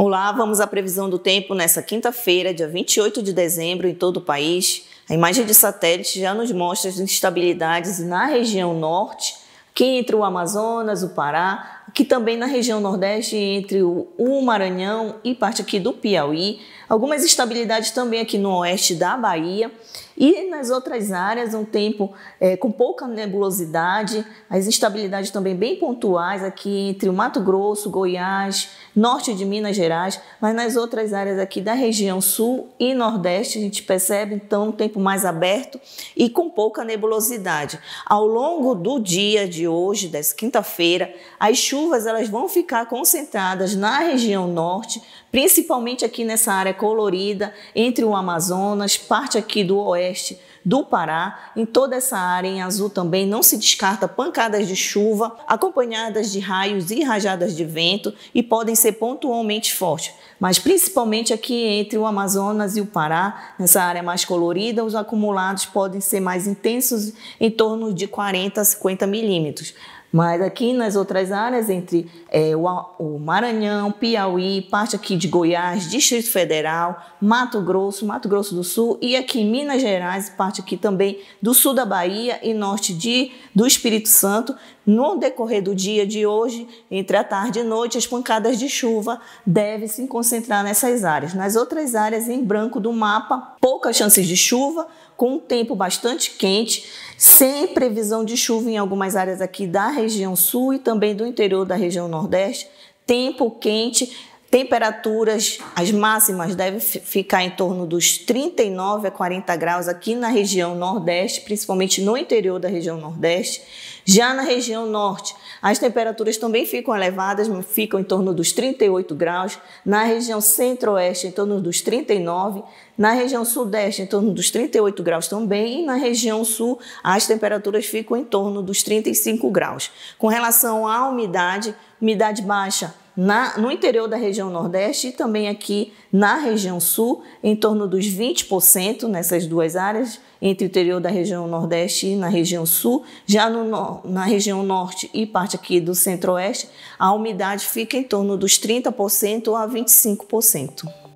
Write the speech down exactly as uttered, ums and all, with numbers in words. Olá, vamos à previsão do tempo nessa quinta-feira, dia vinte e oito de dezembro, em todo o país. A imagem de satélite já nos mostra as instabilidades na região norte, aqui entre o Amazonas, o Pará, aqui também na região nordeste, entre o Maranhão e parte aqui do Piauí. Algumas instabilidades também aqui no oeste da Bahia. E nas outras áreas, um tempo é, com pouca nebulosidade, as instabilidades também bem pontuais aqui entre o Mato Grosso, Goiás, norte de Minas Gerais, mas nas outras áreas aqui da região sul e nordeste a gente percebe então um tempo mais aberto e com pouca nebulosidade. Ao longo do dia de hoje, dessa quinta-feira, as chuvas elas vão ficar concentradas na região norte, principalmente aqui nessa área colorida, entre o Amazonas, parte aqui do oeste, do Pará, em toda essa área em azul também não se descarta pancadas de chuva acompanhadas de raios e rajadas de vento e podem ser pontualmente fortes, mas principalmente aqui entre o Amazonas e o Pará, nessa área mais colorida, os acumulados podem ser mais intensos em torno de quarenta a cinquenta milímetros. Mas aqui nas outras áreas, entre é, o Maranhão, Piauí, parte aqui de Goiás, Distrito Federal, Mato Grosso, Mato Grosso do Sul e aqui em Minas Gerais, parte aqui também do sul da Bahia e norte de, do Espírito Santo, no decorrer do dia de hoje, entre a tarde e noite, as pancadas de chuva devem se concentrar nessas áreas. Nas outras áreas, em branco do mapa, poucas chances de chuva, com um tempo bastante quente, sem previsão de chuva em algumas áreas aqui da região sul e também do interior da região nordeste, tempo quente. Temperaturas, as máximas devem ficar em torno dos trinta e nove a quarenta graus aqui na região nordeste, principalmente no interior da região nordeste. Já na região norte, as temperaturas também ficam elevadas, ficam em torno dos trinta e oito graus. Na região centro-oeste, em torno dos trinta e nove. Na região sudeste, em torno dos trinta e oito graus também. E na região sul, as temperaturas ficam em torno dos trinta e cinco graus. Com relação à umidade, umidade baixa, Na, no interior da região nordeste e também aqui na região sul, em torno dos vinte por cento nessas duas áreas, entre o interior da região nordeste e na região sul. Já no, na região norte e parte aqui do centro-oeste, a umidade fica em torno dos trinta por cento a vinte e cinco por cento.